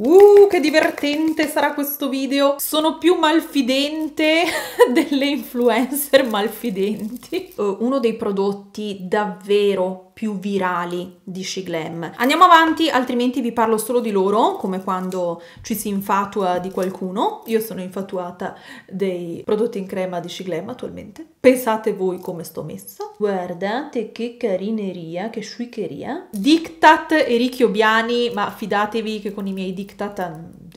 Che divertente sarà questo video. Sono più malfidente delle influencer malfidenti. Uno dei prodotti davvero più virali di Sheglam. Andiamo avanti, altrimenti vi parlo solo di loro, come quando ci si infatua di qualcuno. Io sono infatuata dei prodotti in crema di Sheglam attualmente. Pensate voi come sto messa. Guardate che carineria, che sciuicheria. Diktat erikiobiani, ma fidatevi che con i miei diktat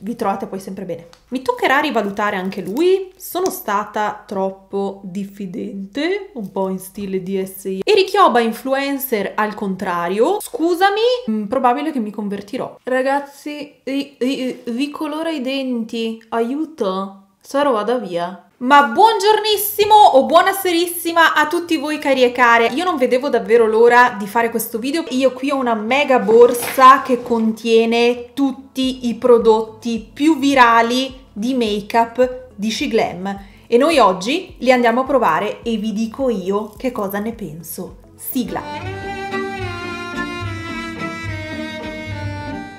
vi trovate poi sempre bene. Mi toccherà rivalutare anche lui. Sono stata troppo diffidente, un po' in stile DSI. Erikioba influencer al contrario. Scusami, probabile che mi convertirò. Ragazzi, ricolora i denti. Aiuto, Saro vada via. Ma buongiornissimo o buonaserissima a tutti voi cari e care. Io non vedevo davvero l'ora di fare questo video. Io qui ho una mega borsa che contiene tutti i prodotti più virali di make-up di Sheglam e noi oggi li andiamo a provare e vi dico io che cosa ne penso. Sigla!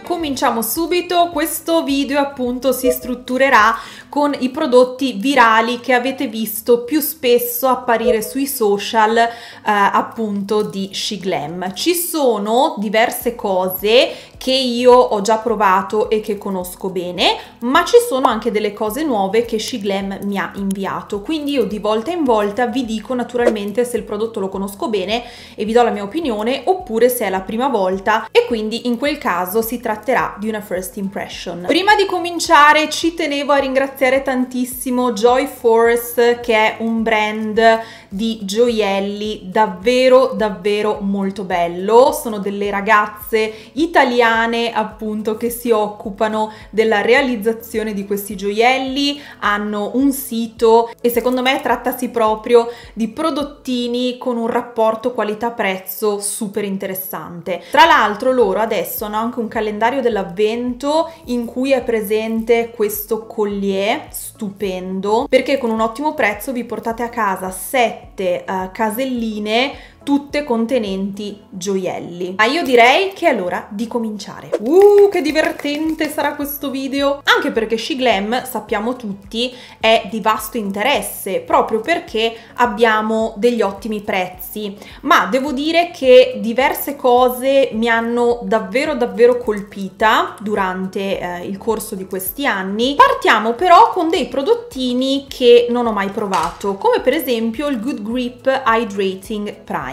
Cominciamo subito, questo video appunto si strutturerà con i prodotti virali che avete visto più spesso apparire sui social appunto di Sheglam. Ci sono diverse cose che io ho già provato e che conosco bene, ma ci sono anche delle cose nuove che Sheglam mi ha inviato, quindi io di volta in volta vi dico naturalmente se il prodotto lo conosco bene e vi do la mia opinione oppure se è la prima volta e quindi in quel caso si tratta di una first impression. Prima di cominciare ci tenevo a ringraziare tantissimo Joy Force, che è un brand di gioielli davvero davvero molto bello. Sono delle ragazze italiane appunto che si occupano della realizzazione di questi gioielli, hanno un sito e secondo me trattasi proprio di prodottini con un rapporto qualità-prezzo super interessante. Tra l'altro loro adesso hanno anche un calendario dell'avvento in cui è presente questo collier stupendo, perché con un ottimo prezzo vi portate a casa 7 caselline tutte contenenti gioielli. Ma io direi che è l'ora di cominciare. Che divertente sarà questo video, anche perché Sheglam, sappiamo tutti, è di vasto interesse proprio perché abbiamo degli ottimi prezzi, ma devo dire che diverse cose mi hanno davvero davvero colpita durante il corso di questi anni. Partiamo però con dei prodottini che non ho mai provato, come per esempio il Good Grip Hydrating Primer.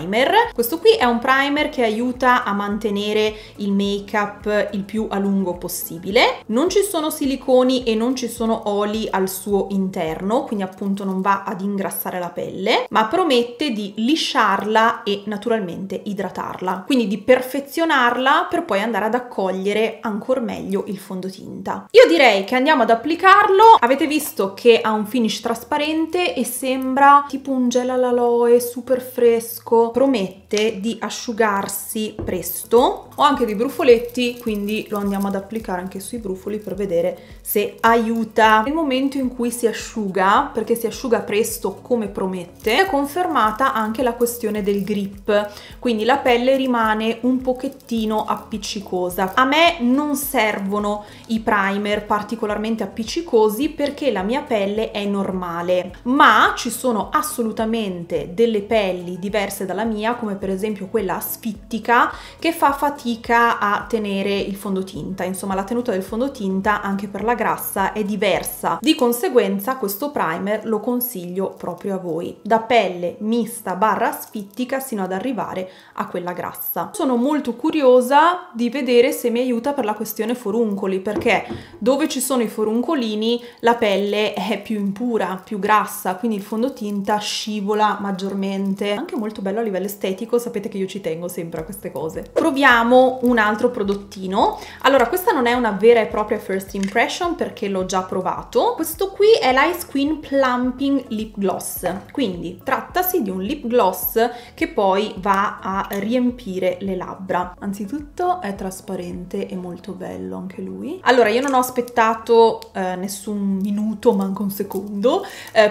Questo qui è un primer che aiuta a mantenere il make up il più a lungo possibile. Non ci sono siliconi e non ci sono oli al suo interno, quindi appunto non va ad ingrassare la pelle, ma promette di lisciarla e naturalmente idratarla, quindi di perfezionarla per poi andare ad accogliere ancora meglio il fondotinta. Io direi che andiamo ad applicarlo. Avete visto che ha un finish trasparente e sembra tipo un gel all'aloe super fresco. Promette di asciugarsi presto. Ho anche dei brufoletti, quindi lo andiamo ad applicare anche sui brufoli per vedere se aiuta. Nel momento in cui si asciuga, perché si asciuga presto come promette, è confermata anche la questione del grip, quindi la pelle rimane un pochettino appiccicosa. A me non servono i primer particolarmente appiccicosi perché la mia pelle è normale, ma ci sono assolutamente delle pelli diverse dalla mia, come per esempio quella asfittica, che fa fatica a tenere il fondotinta. Insomma, la tenuta del fondotinta anche per la grassa è diversa, di conseguenza questo primer lo consiglio proprio a voi, da pelle mista barra asfittica sino ad arrivare a quella grassa. Sono molto curiosa di vedere se mi aiuta per la questione foruncoli, perché dove ci sono i foruncolini la pelle è più impura, più grassa, quindi il fondotinta scivola maggiormente. Anche molto bello a livello estetico, sapete che io ci tengo sempre a queste cose. Proviamo un altro prodottino. Allora, questa non è una vera e propria first impression perché l'ho già provato. Questo qui è l'Ice Queen Plumping Lip Gloss, quindi trattasi di un lip gloss che poi va a riempire le labbra. Anzitutto è trasparente e molto bello anche lui. Allora, io non ho aspettato nessun minuto, manco un secondo,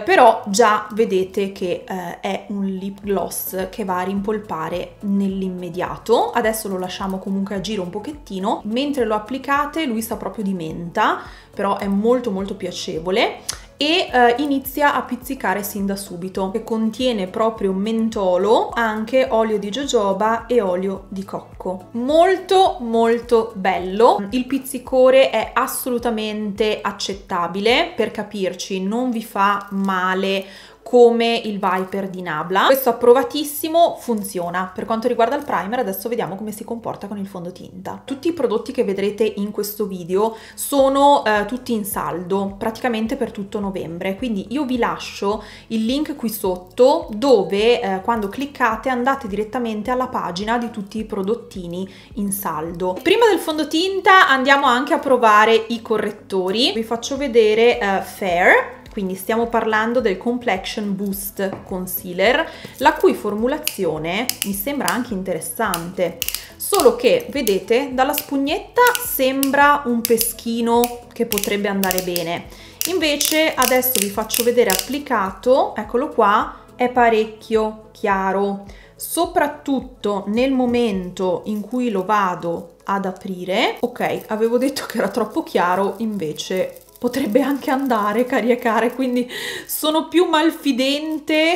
però già vedete che è un lip gloss che va a rimpolpare nell'immediato. Adesso lo lasciamo comunque a giro un pochettino. Mentre lo applicate lui sa proprio di menta, però è molto molto piacevole e inizia a pizzicare sin da subito, che contiene proprio mentolo, anche olio di jojoba e olio di cocco. Molto molto bello, il pizzicore è assolutamente accettabile, per capirci non vi fa male come il Viper di Nabla. Questo approvatissimo, funziona. Per quanto riguarda il primer, adesso vediamo come si comporta con il fondotinta. Tutti i prodotti che vedrete in questo video sono tutti in saldo, praticamente per tutto novembre, quindi io vi lascio il link qui sotto dove quando cliccate andate direttamente alla pagina di tutti i prodottini in saldo. Prima del fondotinta andiamo anche a provare i correttori. Vi faccio vedere Fair. Quindi stiamo parlando del Complexion Boost Concealer, la cui formulazione mi sembra anche interessante, solo che vedete dalla spugnetta sembra un peschino che potrebbe andare bene, invece adesso vi faccio vedere applicato, eccolo qua, è parecchio chiaro, soprattutto nel momento in cui lo vado ad aprire. Ok, avevo detto che era troppo chiaro, invece potrebbe anche andare a caricare, quindi sono più malfidente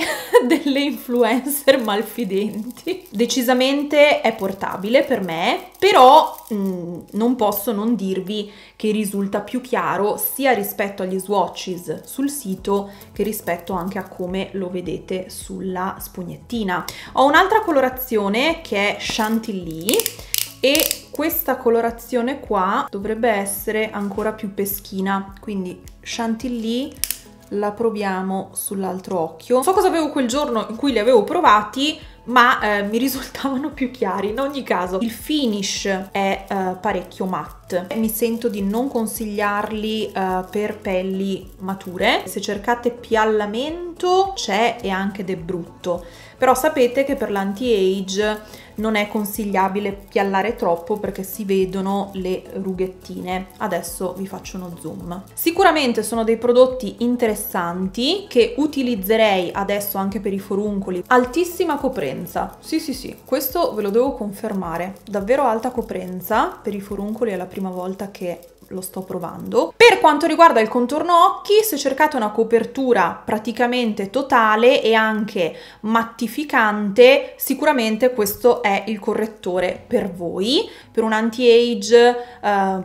delle influencer malfidenti. Decisamente è portabile per me, però non posso non dirvi che risulta più chiaro sia rispetto agli swatches sul sito che rispetto anche a come lo vedete sulla spugnettina. Ho un'altra colorazione che è Chantilly e questa colorazione qua dovrebbe essere ancora più peschina, quindi Chantilly la proviamo sull'altro occhio. Non so cosa avevo quel giorno in cui li avevo provati, ma mi risultavano più chiari. In ogni caso il finish è parecchio matte. Mi sento di non consigliarli per pelli mature. Se cercate piallamento c'è e anche del brutto, però sapete che per l'anti-age non è consigliabile piallare troppo perché si vedono le rughettine. Adesso vi faccio uno zoom. Sicuramente sono dei prodotti interessanti che utilizzerei adesso anche per i foruncoli. Altissima coprenza, sì sì sì, questo ve lo devo confermare, davvero alta coprenza. Per i foruncoli è la prima volta che lo sto provando. Per quanto riguarda il contorno occhi, se cercate una copertura praticamente totale e anche mattificante, sicuramente questo è il correttore per voi. Per un anti-age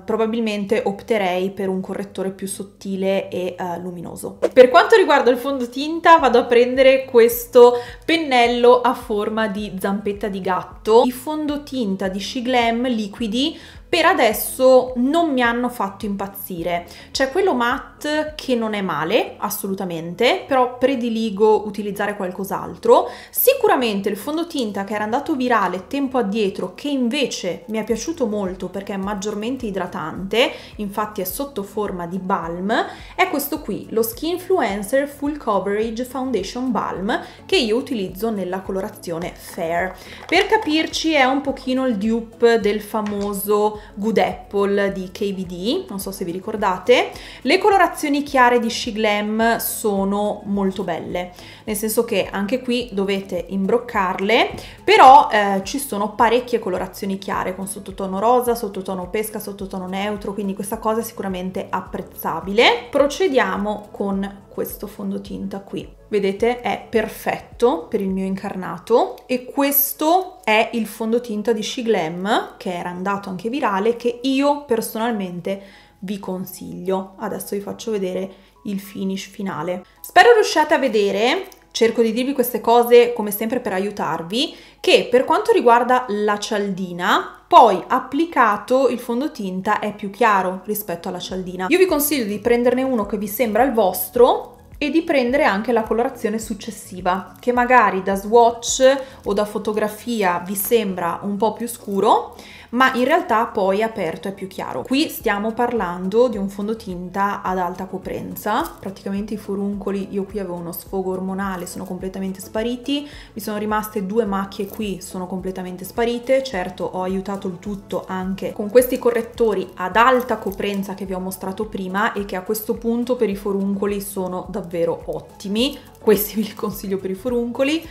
probabilmente opterei per un correttore più sottile e luminoso. Per quanto riguarda il fondotinta, vado a prendere questo pennello a forma di zampetta di gatto. I fondotinta di SHEGLAM liquidi per adesso non mi hanno fatto impazzire. C'è quello matte che non è male, assolutamente, però prediligo utilizzare qualcos'altro. Sicuramente il fondotinta che era andato virale tempo addietro, che invece mi è piaciuto molto perché è maggiormente idratante, infatti è sotto forma di balm, è questo qui, lo Skinfluencer Full Coverage Foundation Balm, che io utilizzo nella colorazione Fair. Per capirci è un pochino il dupe del famoso Good Apple di KVD, non so se vi ricordate. Le colorazioni chiare di SHEGLAM sono molto belle, nel senso che anche qui dovete imbroccarle, però ci sono parecchie colorazioni chiare con sottotono rosa, sottotono pesca, sottotono neutro, quindi questa cosa è sicuramente apprezzabile. Procediamo con questo fondotinta qui. Vedete, è perfetto per il mio incarnato e questo è il fondotinta di SHEGLAM che era andato anche virale, che io personalmente vi consiglio. Adesso vi faccio vedere il finish finale. Spero riusciate a vedere, cerco di dirvi queste cose come sempre per aiutarvi, che per quanto riguarda la cialdina, poi applicato il fondotinta è più chiaro rispetto alla cialdina. Io vi consiglio di prenderne uno che vi sembra il vostro e di prendere anche la colorazione successiva, che magari da swatch o da fotografia vi sembra un po' più scuro, ma in realtà poi aperto è più chiaro. Qui stiamo parlando di un fondotinta ad alta coprenza, praticamente i foruncoli, io qui avevo uno sfogo ormonale, sono completamente spariti, mi sono rimaste due macchie qui, sono completamente sparite. Certo, ho aiutato il tutto anche con questi correttori ad alta coprenza che vi ho mostrato prima e che a questo punto per i foruncoli sono davvero ottimi, questi vi li consiglio per i foruncoli.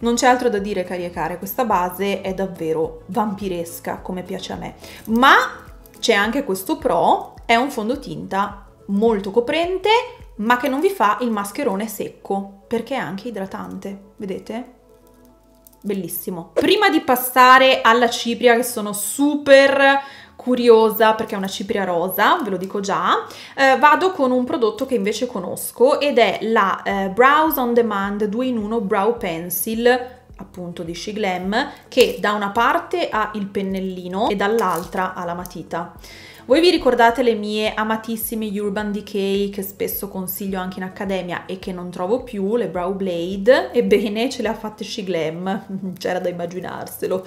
Non c'è altro da dire, cari, questa base è davvero vampiresca, come piace a me. Ma c'è anche questo pro, è un fondotinta molto coprente, ma che non vi fa il mascherone secco, perché è anche idratante, vedete? Bellissimo. Prima di passare alla cipria, che sono super curiosa perché è una cipria rosa, ve lo dico già, vado con un prodotto che invece conosco ed è la Brows on Demand 2 in 1 Brow Pencil, appunto di SHEGLAM, che da una parte ha il pennellino e dall'altra ha la matita. Voi vi ricordate le mie amatissime Urban Decay, che spesso consiglio anche in accademia e che non trovo più, le Brow Blade? Ebbene, ce le ha fatte SHEGLAM, c'era da immaginarselo.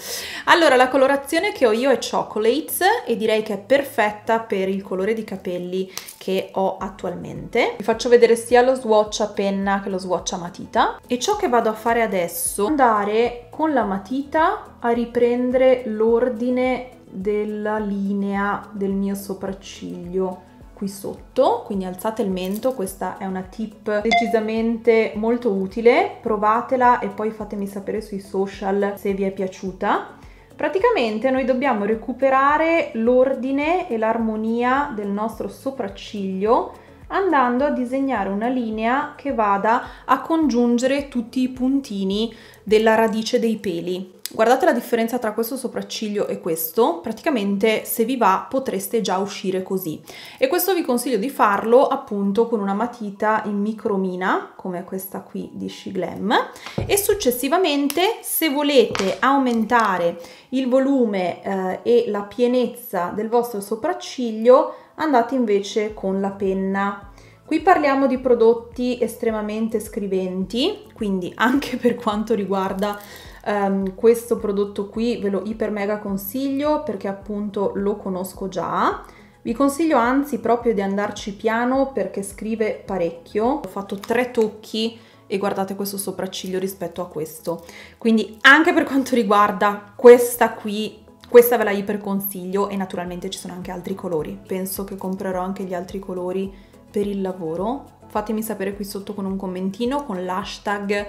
Allora, la colorazione che ho io è Chocolate e direi che è perfetta per il colore di capelli che ho attualmente. Vi faccio vedere sia lo swatch a penna che lo swatch a matita. E ciò che vado a fare adesso è andare con la matita a riprendere l'ordine della linea del mio sopracciglio qui sotto, quindi alzate il mento. Questa è una tip decisamente molto utile, provatela e poi fatemi sapere sui social se vi è piaciuta. Praticamente noi dobbiamo recuperare l'ordine e l'armonia del nostro sopracciglio andando a disegnare una linea che vada a congiungere tutti i puntini della radice dei peli. Guardate la differenza tra questo sopracciglio e questo, praticamente se vi va potreste già uscire così. E questo vi consiglio di farlo appunto con una matita in micromina, come questa qui di SHEGLAM. E successivamente, se volete aumentare il volume e la pienezza del vostro sopracciglio, andate invece con la penna. Qui parliamo di prodotti estremamente scriventi, quindi anche per quanto riguarda questo prodotto qui ve lo iper mega consiglio, perché appunto lo conosco già. Vi consiglio anzi proprio di andarci piano perché scrive parecchio. Ho fatto 3 tocchi e guardate questo sopracciglio rispetto a questo, quindi anche per quanto riguarda questa qui, questa ve la iper consiglio. E naturalmente ci sono anche altri colori, penso che comprerò anche gli altri colori per il lavoro. Fatemi sapere qui sotto con un commentino, con l'hashtag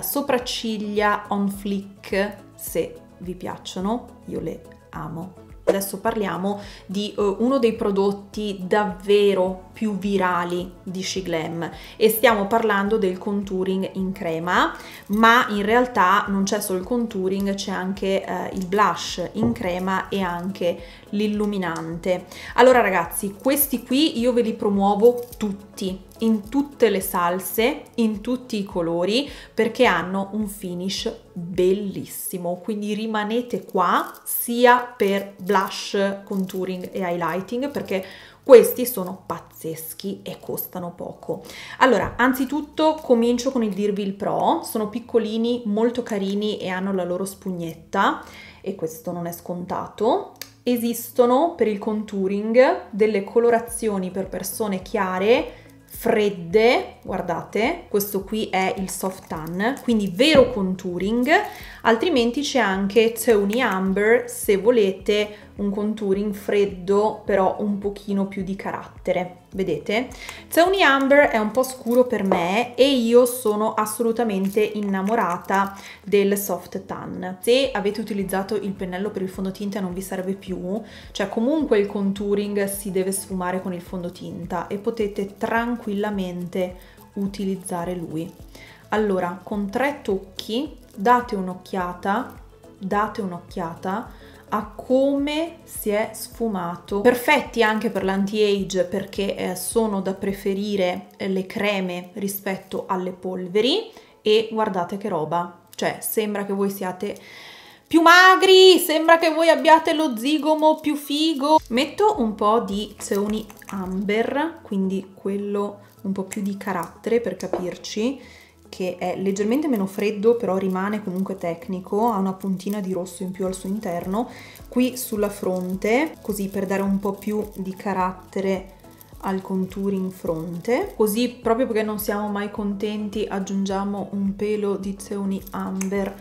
sopracciglia on flick, se vi piacciono, io le amo. Adesso parliamo di uno dei prodotti davvero più virali di SHEGLAM e stiamo parlando del contouring in crema, ma in realtà non c'è solo il contouring, c'è anche il blush in crema e anche l'illuminante. Allora ragazzi, questi qui io ve li promuovo tutti, in tutte le salse, in tutti i colori, perché hanno un finish bellissimo, quindi rimanete qua sia per blush, contouring e highlighting, perché questi sono pazzeschi e costano poco. Allora, anzitutto comincio con il dirvi il pro. Sono piccolini, molto carini e hanno la loro spugnetta, e questo non è scontato. Esistono per il contouring delle colorazioni per persone chiare, fredde, guardate, questo qui è il Soft Tan, quindi vero contouring, altrimenti c'è anche Tawny Amber se volete un contouring freddo però un pochino più di carattere, vedete? Tawny Amber è un po' scuro per me e io sono assolutamente innamorata del Soft Tan. Se avete utilizzato il pennello per il fondotinta non vi serve più, cioè comunque il contouring si deve sfumare con il fondotinta e potete tranquillamente utilizzare lui. Allora, con 3 tocchi date un'occhiata a come si è sfumato. Perfetti anche per l'anti-age, perché sono da preferire le creme rispetto alle polveri. E guardate che roba, cioè sembra che voi siate più magri, sembra che voi abbiate lo zigomo più figo. Metto un po' di Tawny Amber, quindi quello un po' più di carattere, per capirci, che è leggermente meno freddo però rimane comunque tecnico, ha una puntina di rosso in più al suo interno, qui sulla fronte, così per dare un po' più di carattere al contouring fronte. Così, proprio perché non siamo mai contenti, aggiungiamo un pelo di Tawny Amber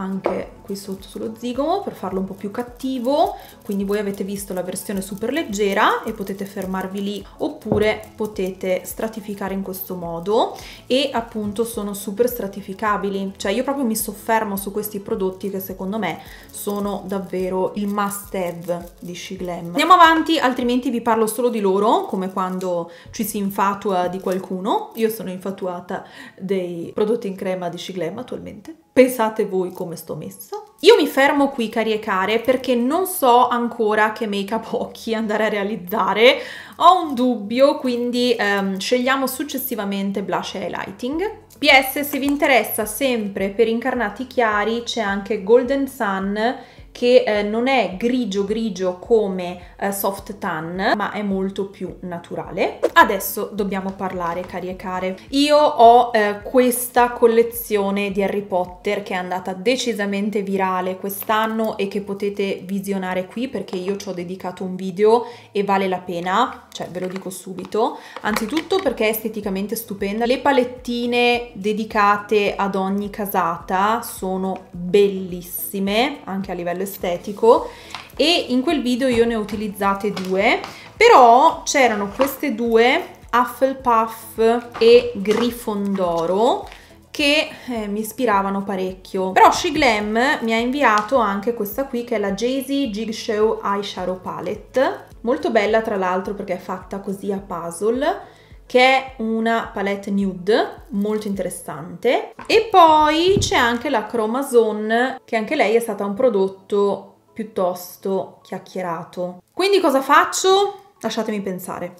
anche qui sotto sullo zigomo per farlo un po' più cattivo. Quindi voi avete visto la versione super leggera e potete fermarvi lì, oppure potete stratificare in questo modo, e appunto sono super stratificabili. Cioè io proprio mi soffermo su questi prodotti che secondo me sono davvero il must have di SHEGLAM. Andiamo avanti, altrimenti vi parlo solo di loro, come quando ci si infatua di qualcuno. Io sono infatuata dei prodotti in crema di SHEGLAM attualmente. Pensate voi come sto messa. Io mi fermo qui, cari e care, perché non so ancora che make-up occhi andare a realizzare. Ho un dubbio, quindi scegliamo successivamente blush e highlighting. PS, se vi interessa, sempre per incarnati chiari c'è anche Golden Sun, che non è grigio grigio come Soft Tan, ma è molto più naturale. Adesso dobbiamo parlare, cari e care. Io ho questa collezione di Harry Potter che è andata decisamente virale quest'anno e che potete visionare qui, perché io ci ho dedicato un video e vale la pena, cioè ve lo dico subito. Anzitutto perché è esteticamente stupenda. Le palettine dedicate ad ogni casata sono bellissime, anche a livello estetico, e in quel video io ne ho utilizzate due, però c'erano queste due, Hufflepuff e Grifondoro, che mi ispiravano parecchio. Però SHEGLAM mi ha inviato anche questa qui, che è la Jay-Z Jigsaw Eyeshadow Palette, molto bella tra l'altro perché è fatta così a puzzle, che è una palette nude molto interessante. E poi c'è anche la Chromazone, che anche lei è stata un prodotto piuttosto chiacchierato. Quindi cosa faccio? Lasciatemi pensare.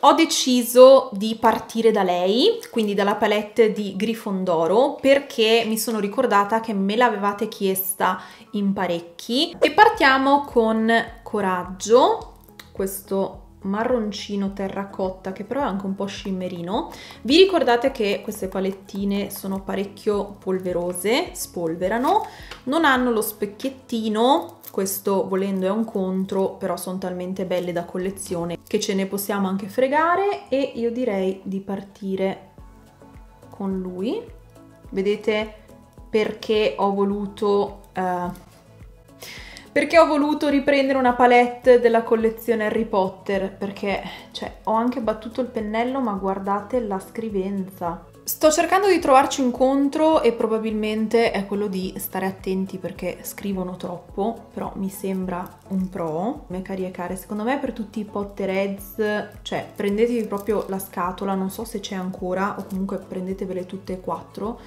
Ho deciso di partire da lei, quindi dalla palette di Grifondoro, perché mi sono ricordata che me l'avevate chiesta in parecchi. E partiamo con Coraggio, questo marroncino terracotta che però è anche un po' scimmerino. Vi ricordate che queste palettine sono parecchio polverose, spolverano, non hanno lo specchiettino, questo volendo è un contro, però sono talmente belle da collezione che ce ne possiamo anche fregare, e io direi di partire con lui. Vedete perché ho voluto riprendere una palette della collezione Harry Potter? Perché, cioè, ho anche battuto il pennello, ma guardate la scrivenza. Sto cercando di trovarci un contro, e probabilmente è quello di stare attenti perché scrivono troppo, però mi sembra un pro. Miei cari e care, secondo me per tutti i Potterheads, cioè, prendetevi proprio la scatola, non so se c'è ancora, o comunque prendetevele tutte e quattro,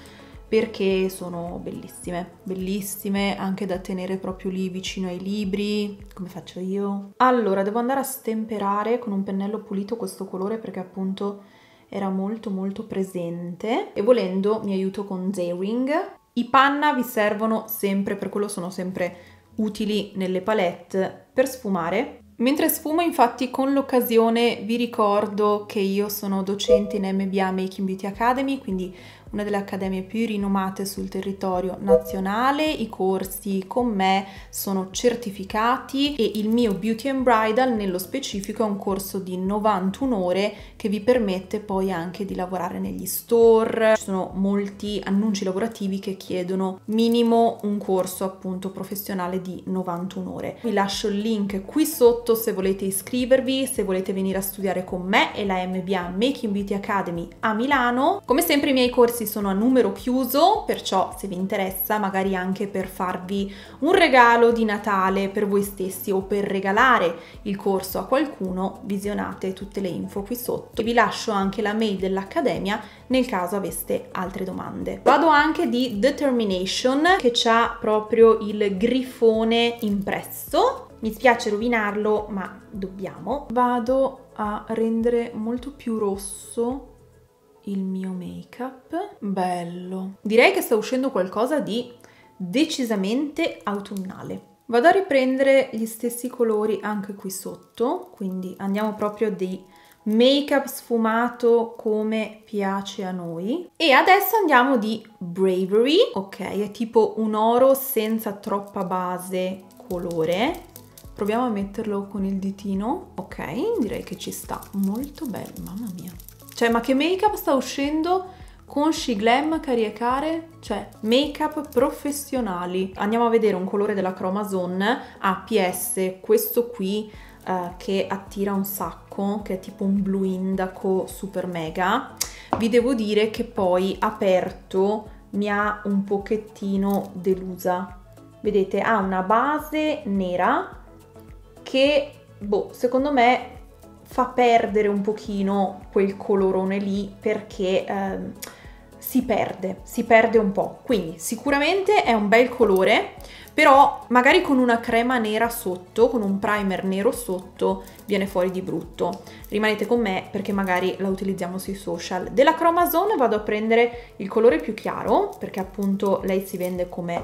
perché sono bellissime, bellissime anche da tenere proprio lì vicino ai libri, come faccio io. Allora, devo andare a stemperare con un pennello pulito questo colore, perché appunto era molto molto presente, e volendo mi aiuto con zeroing. I panna vi servono sempre, per quello sono sempre utili nelle palette, per sfumare. Mentre sfumo, infatti, con l'occasione vi ricordo che io sono docente in MBA Making Beauty Academy, quindi una delle accademie più rinomate sul territorio nazionale. I corsi con me sono certificati, e il mio Beauty and Bridal nello specifico è un corso di 91 ore che vi permette poi anche di lavorare negli store. Ci sono molti annunci lavorativi che chiedono minimo un corso appunto professionale di 91 ore. Vi lascio il link qui sotto se volete iscrivervi, se volete venire a studiare con me e la MBA Making Beauty Academy a Milano. Come sempre i miei corsi sono a numero chiuso, perciò se vi interessa, magari anche per farvi un regalo di Natale per voi stessi o per regalare il corso a qualcuno, visionate tutte le info qui sotto, e vi lascio anche la mail dell'accademia nel caso aveste altre domande. Vado anche di Determination, che c'ha proprio il grifone impresso. Mi spiace rovinarlo, ma dobbiamo. Vado a rendere molto più rosso il mio make-up. Bello. Direi che sta uscendo qualcosa di decisamente autunnale. Vado a riprendere gli stessi colori anche qui sotto, quindi andiamo proprio di make-up sfumato come piace a noi. E adesso andiamo di Bravery, ok, è tipo un oro senza troppa base colore. Proviamo a metterlo con il ditino, ok, direi che ci sta molto bello, mamma mia. Cioè, ma che make-up sta uscendo Con SHEGLAM, caricare, cioè make-up professionali. Andiamo a vedere un colore della Chromazone APS, questo qui che attira un sacco, che è tipo un blu indaco super mega. Vi devo dire che poi aperto mi ha un pochettino delusa. Vedete, ha una base nera che, boh, secondo me fa perdere un pochino quel colorone lì, perché si perde un po'. Quindi sicuramente è un bel colore, però magari con una crema nera sotto, con un primer nero sotto, viene fuori di brutto. Rimanete con me perché magari la utilizziamo sui social. Della Chromazone vado a prendere il colore più chiaro, perché appunto lei si vende come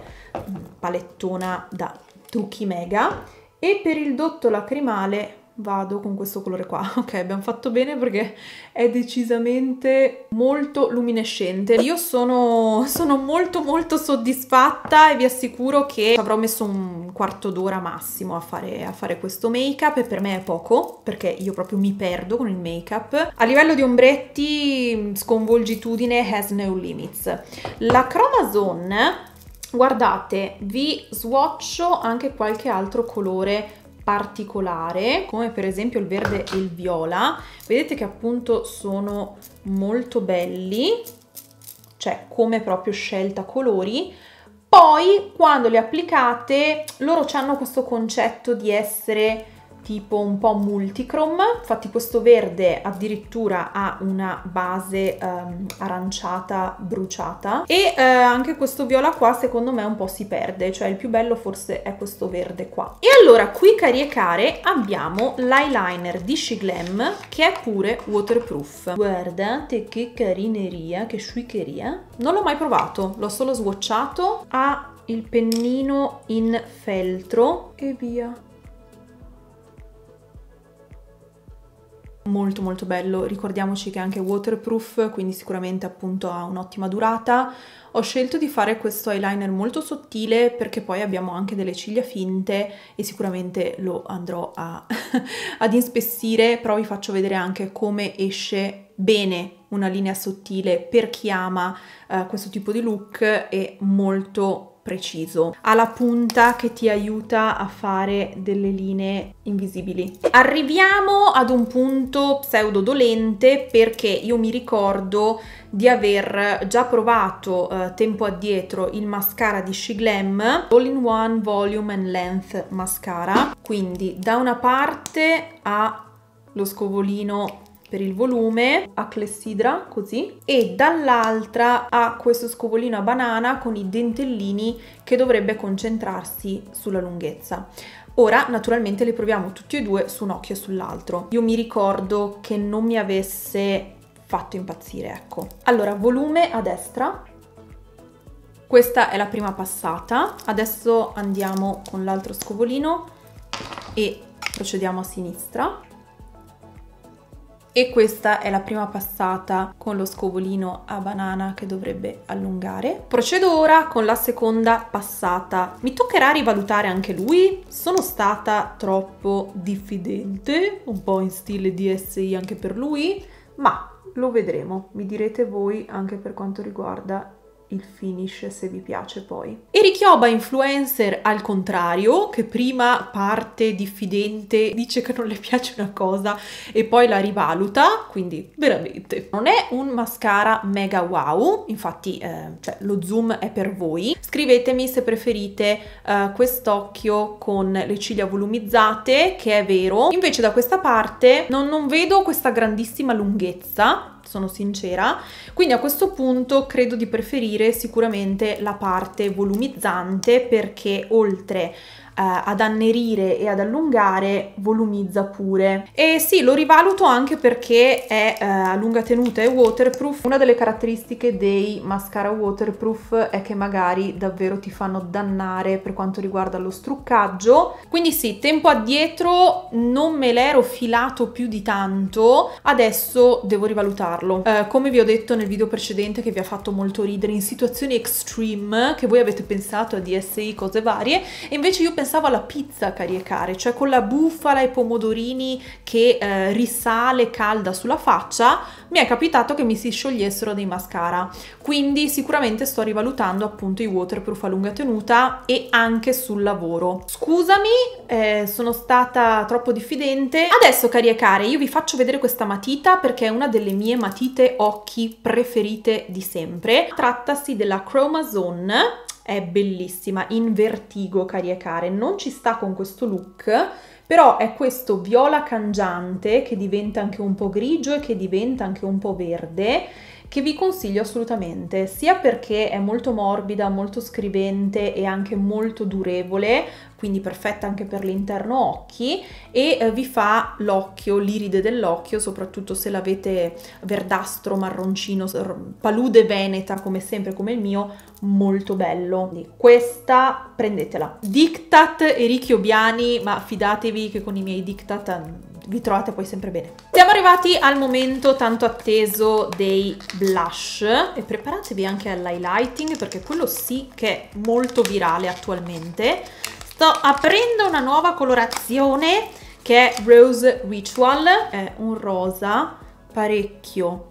palettona da trucchi mega, e per il dotto lacrimale vado con questo colore qua. Ok, abbiamo fatto bene perché è decisamente molto luminescente. Io sono molto soddisfatta e vi assicuro che avrò messo un quarto d'ora massimo a fare questo make up, e per me è poco perché io proprio mi perdo con il make up. A livello di ombretti, sconvolgitudine has no limits. La Chromazone, guardate, vi swatcho anche qualche altro colore particolare, come per esempio il verde e il viola. Vedete che appunto sono molto belli, cioè come proprio scelta colori. Poi quando li applicate, loro hanno questo concetto di essere tipo un po' multichrome. Infatti questo verde addirittura ha una base aranciata bruciata, e anche questo viola qua secondo me un po' si perde, cioè il più bello forse è questo verde qua. E allora qui, cari e care, abbiamo l'eyeliner di SHEGLAM che è pure waterproof. Guardate che carineria, che sciuicheria. Non l'ho mai provato, l'ho solo swatchato. Ha il pennino in feltro e via. Molto bello. Ricordiamoci che è anche waterproof, quindi sicuramente appunto ha un'ottima durata. Ho scelto di fare questo eyeliner molto sottile perché poi abbiamo anche delle ciglia finte e sicuramente lo andrò ad inspessire, però vi faccio vedere anche come esce bene una linea sottile per chi ama questo tipo di look. È molto preciso, ha la punta che ti aiuta a fare delle linee invisibili. Arriviamo ad un punto pseudo dolente, perché io mi ricordo di aver già provato tempo addietro il mascara di SHEGLAM, All-in-One Volume and Length Mascara. Quindi da una parte ha lo scovolino per il volume a clessidra così, e dall'altra ha questo scovolino a banana con i dentellini che dovrebbe concentrarsi sulla lunghezza. Ora naturalmente li proviamo tutti e due su un occhio e sull'altro. Io mi ricordo che non mi avesse fatto impazzire, ecco. Allora, volume a destra, questa è la prima passata. Adesso andiamo con l'altro scovolino e procediamo a sinistra. E questa è la prima passata con lo scovolino a banana che dovrebbe allungare. Procedo ora con la seconda passata. Mi toccherà rivalutare anche lui. Sono stata troppo diffidente, un po' in stile DSI anche per lui, ma lo vedremo. Mi direte voi anche per quanto riguarda il finish, se vi piace poi. Erikioba influencer, al contrario, che prima parte diffidente, dice che non le piace una cosa e poi la rivaluta, quindi veramente non è un mascara mega wow. Infatti cioè, lo zoom è per voi. Scrivetemi se preferite quest'occhio con le ciglia volumizzate, che è vero. Invece da questa parte non vedo questa grandissima lunghezza, sono sincera, quindi a questo punto credo di preferire sicuramente la parte volumizzante, perché oltre ad annerire e ad allungare volumizza pure. E sì, lo rivaluto anche perché è a lunga tenuta e waterproof. Una delle caratteristiche dei mascara waterproof è che magari davvero ti fanno dannare per quanto riguarda lo struccaggio, quindi sì, tempo addietro non me l'ero filato più di tanto, adesso devo rivalutarlo. Come vi ho detto nel video precedente, che vi ha fatto molto ridere, in situazioni extreme che voi avete pensato a DSI, cose varie, e invece io pensavo pensavo alla pizza a caricare, cioè con la bufala e i pomodorini che risale calda sulla faccia, mi è capitato che mi si sciogliessero dei mascara, quindi sicuramente sto rivalutando appunto i waterproof a lunga tenuta e anche sul lavoro. Scusami, sono stata troppo diffidente. Adesso caricare, io vi faccio vedere questa matita perché è una delle mie matite occhi preferite di sempre. Trattasi della Chromazone, è bellissima, in Vertigo caricare, non ci sta con questo look, però è questo viola cangiante che diventa anche un po' grigio e che diventa anche un po' verde, che vi consiglio assolutamente, sia perché è molto morbida, molto scrivente e anche molto durevole, quindi perfetta anche per l'interno occhi, e vi fa l'occhio, l'iride dell'occhio, soprattutto se l'avete verdastro, marroncino, palude veneta come sempre, come il mio, molto bello. Quindi questa prendetela. Diktat erikiobiani, ma fidatevi che con i miei diktat vi trovate poi sempre bene. Siamo arrivati al momento tanto atteso dei blush e preparatevi anche all'highlighting perché quello sì che è molto virale attualmente. Sto aprendo una nuova colorazione che è Rose Ritual, è un rosa parecchio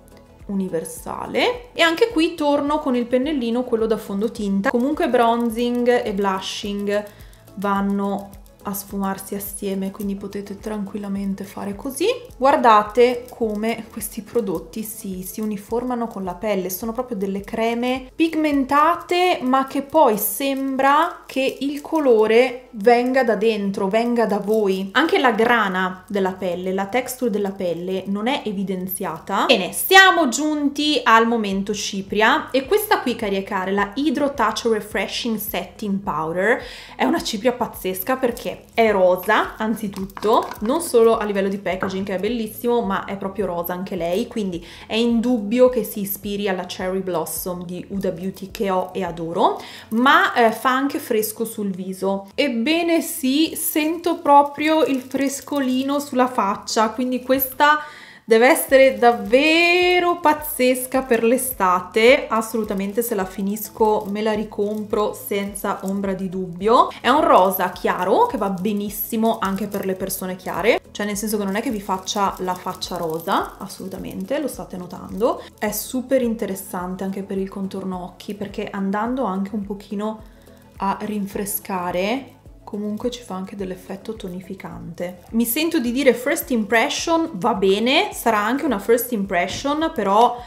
universale, e anche qui torno con il pennellino, quello da fondotinta. Comunque bronzing e blushing vanno a sfumarsi assieme, quindi potete tranquillamente fare così. Guardate come questi prodotti si uniformano con la pelle, sono proprio delle creme pigmentate ma che poi sembra che il colore venga da dentro, venga da voi. Anche la grana della pelle, la texture della pelle non è evidenziata. Bene, siamo giunti al momento cipria e questa qui caricare, la Hydro Touch Refreshing Setting Powder, è una cipria pazzesca perché è rosa anzitutto, non solo a livello di packaging che è bellissimo, ma è proprio rosa anche lei, quindi è indubbio che si ispiri alla Cherry Blossom di Huda Beauty che ho e adoro, ma fa anche fresco sul viso. Ebbene sì, sento proprio il frescolino sulla faccia, quindi questa deve essere davvero pazzesca per l'estate, assolutamente, se la finisco me la ricompro senza ombra di dubbio. È un rosa chiaro che va benissimo anche per le persone chiare, cioè nel senso che non è che vi faccia la faccia rosa, assolutamente, lo state notando. È super interessante anche per il contorno occhi perché andando anche un pochino a rinfrescare comunque ci fa anche dell'effetto tonificante. Mi sento di dire first impression, va bene, sarà anche una first impression, però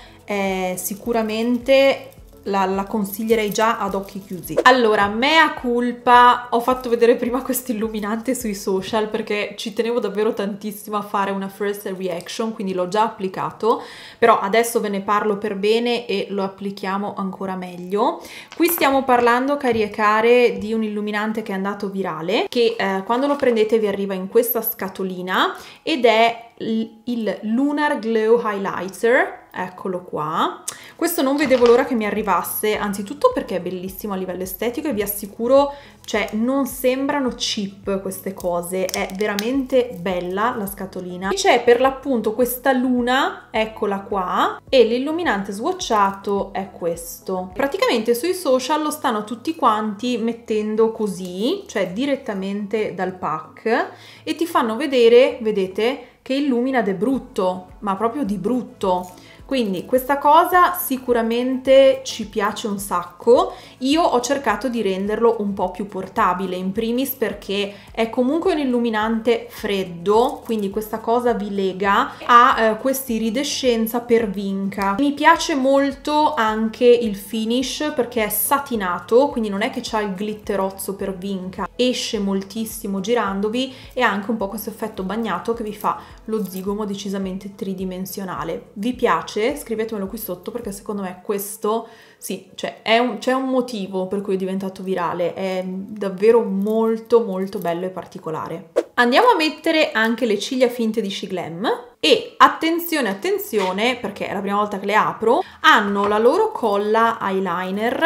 sicuramente la consiglierei già ad occhi chiusi. Allora, mea culpa, ho fatto vedere prima questo illuminante sui social perché ci tenevo davvero tantissimo a fare una first reaction, quindi l'ho già applicato, però adesso ve ne parlo per bene e lo applichiamo ancora meglio. Qui stiamo parlando, cari e care, di un illuminante che è andato virale, che quando lo prendete vi arriva in questa scatolina ed è il Lunar Glow Highlighter. Eccolo qua. Questo non vedevo l'ora che mi arrivasse, anzitutto perché è bellissimo a livello estetico e vi assicuro, cioè non sembrano cheap queste cose, è veramente bella la scatolina. C'è per l'appunto questa luna, eccola qua, e l'illuminante swatchato è questo. Praticamente sui social lo stanno tutti quanti mettendo così, cioè direttamente dal pack, e ti fanno vedere, vedete, che illumina de brutto, ma proprio di brutto. Quindi questa cosa sicuramente ci piace un sacco. Io ho cercato di renderlo un po' più portabile, in primis perché è comunque un illuminante freddo, quindi questa cosa vi lega a questa iridescenza per vinca. Mi piace molto anche il finish perché è satinato, quindi non è che c'ha il glitterozzo per vinca, esce moltissimo girandovi, e anche un po' questo effetto bagnato che vi fa lo zigomo decisamente tridimensionale. Vi piace? Scrivetemelo qui sotto perché secondo me questo sì, cioè c'è un motivo per cui è diventato virale, è davvero molto molto bello e particolare. Andiamo a mettere anche le ciglia finte di SHEGLAM e attenzione attenzione perché è la prima volta che le apro, hanno la loro colla eyeliner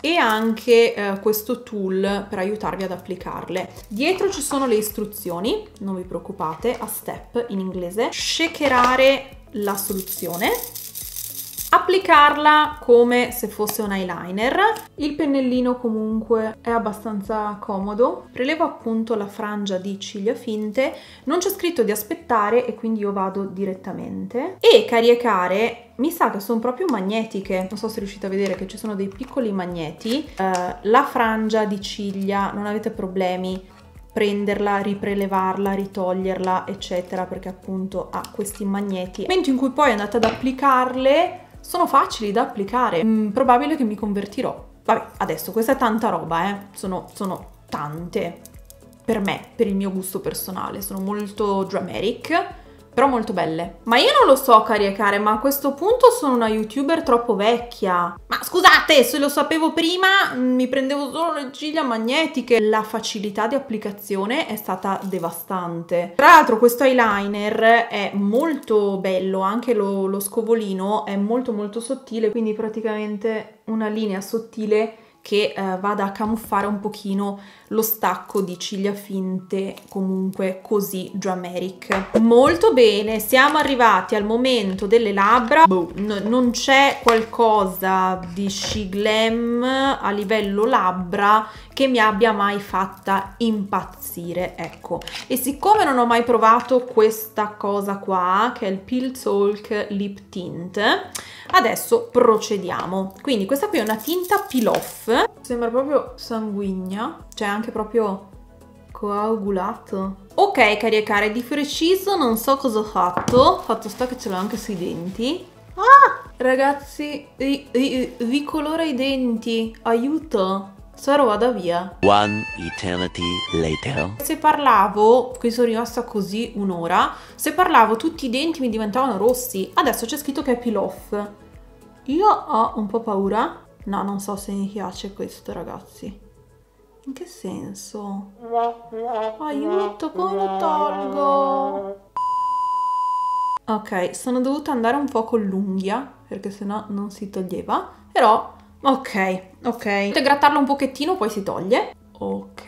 e anche questo tool per aiutarvi ad applicarle. Dietro ci sono le istruzioni, non vi preoccupate, a step in inglese. Shakerare la soluzione applicarla come se fosse un eyeliner. Il pennellino comunque è abbastanza comodo, prelevo appunto la frangia di ciglia finte, non c'è scritto di aspettare e quindi io vado direttamente. E caricare, mi sa che sono proprio magnetiche, non so se riuscite a vedere che ci sono dei piccoli magneti, la frangia di ciglia non avete problemi prenderla, riprelevarla, ritoglierla eccetera, perché appunto ha questi magneti. Nel momento in cui poi andate ad applicarle sono facili da applicare, probabile che mi convertirò. Vabbè, adesso questa è tanta roba, sono tante per me, per il mio gusto personale, sono molto dramatic, però molto belle. Ma io non lo so caricare, ma a questo punto sono una youtuber troppo vecchia. Ma scusate, se lo sapevo prima mi prendevo solo le ciglia magnetiche. La facilità di applicazione è stata devastante. Tra l'altro questo eyeliner è molto bello, anche lo scovolino è molto sottile, quindi praticamente una linea sottile che vada a camuffare un pochino lo stacco di ciglia finte comunque così dramatic. Molto bene, siamo arrivati al momento delle labbra. Non c'è qualcosa di SHEGLAM a livello labbra che mi abbia mai fatta impazzire, ecco. E siccome non ho mai provato questa cosa qua, che è il Peel Talk Lip Tint, adesso procediamo. Quindi questa qui è una tinta peel off, sembra proprio sanguigna, cioè anche proprio coagulato. Ok, caricare di preciso non so cosa ho fatto, fatto sta che ce l'ho anche sui denti. Ah! Ragazzi, ricolora i denti, aiuto! Spero vada via. One eternity later. Se parlavo, qui sono rimasta così un'ora, se parlavo tutti i denti mi diventavano rossi. Adesso c'è scritto che è peel off. Io ho un po' paura. No, non so se mi piace questo, ragazzi. In che senso? Aiuto, come lo tolgo? Ok, sono dovuta andare un po' con l'unghia, perché sennò non si toglieva. Però... ok, ok. Potete grattarlo un pochettino, poi si toglie. Ok.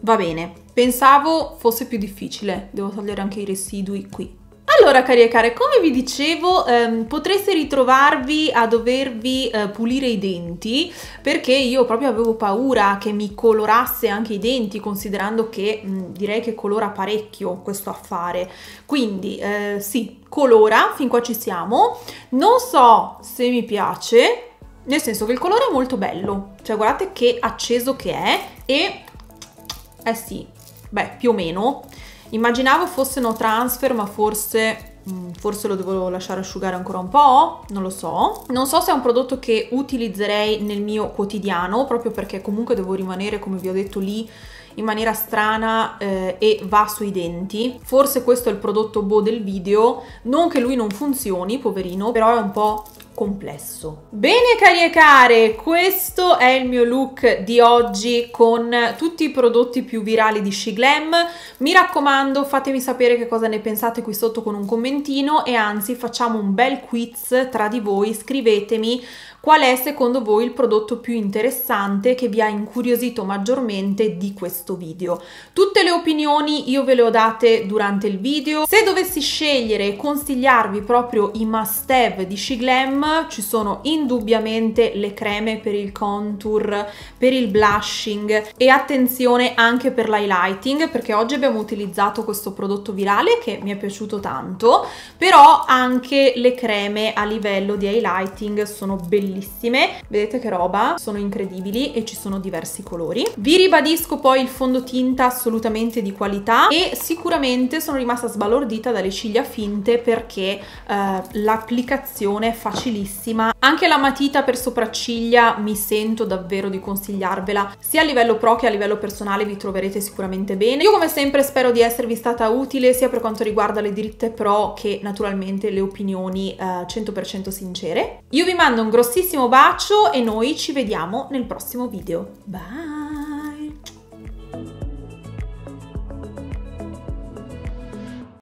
Va bene. Pensavo fosse più difficile. Devo togliere anche i residui qui. Allora, cari e care, come vi dicevo, potreste ritrovarvi a dovervi pulire i denti, perché io proprio avevo paura che mi colorasse anche i denti, considerando che direi che colora parecchio questo affare. Quindi sì, colora, fin qua ci siamo. Non so se mi piace, nel senso che il colore è molto bello, cioè guardate che acceso che è. E sì, beh, più o meno immaginavo fosse no transfer, ma forse lo devo lasciare asciugare ancora un po', non lo so. Non so se è un prodotto che utilizzerei nel mio quotidiano, proprio perché comunque devo rimanere, come vi ho detto, lì in maniera strana e va sui denti. Forse questo è il prodotto boh del video, non che lui non funzioni, poverino, però è un po' complesso. Bene, cari e care, questo è il mio look di oggi con tutti i prodotti più virali di SHEGLAM. Mi raccomando, fatemi sapere che cosa ne pensate qui sotto con un commentino, e anzi facciamo un bel quiz tra di voi. Scrivetemi qual è secondo voi il prodotto più interessante, che vi ha incuriosito maggiormente di questo video. Tutte le opinioni io ve le ho date durante il video. Se dovessi scegliere e consigliarvi proprio i must have di SHEGLAM, ci sono indubbiamente le creme per il contour, per il blushing e attenzione anche per l'highlighting, perché oggi abbiamo utilizzato questo prodotto virale che mi è piaciuto tanto, però anche le creme a livello di highlighting sono bellissime. Vedete che roba? Sono incredibili e ci sono diversi colori. Vi ribadisco poi il fondotinta assolutamente di qualità, e sicuramente sono rimasta sbalordita dalle ciglia finte, perché l'applicazione è facile. Anche la matita per sopracciglia mi sento davvero di consigliarvela, sia a livello pro che a livello personale vi troverete sicuramente bene. Io come sempre spero di esservi stata utile, sia per quanto riguarda le diritte pro che naturalmente le opinioni 100% sincere. Io vi mando un grossissimo bacio e noi ci vediamo nel prossimo video. Bye!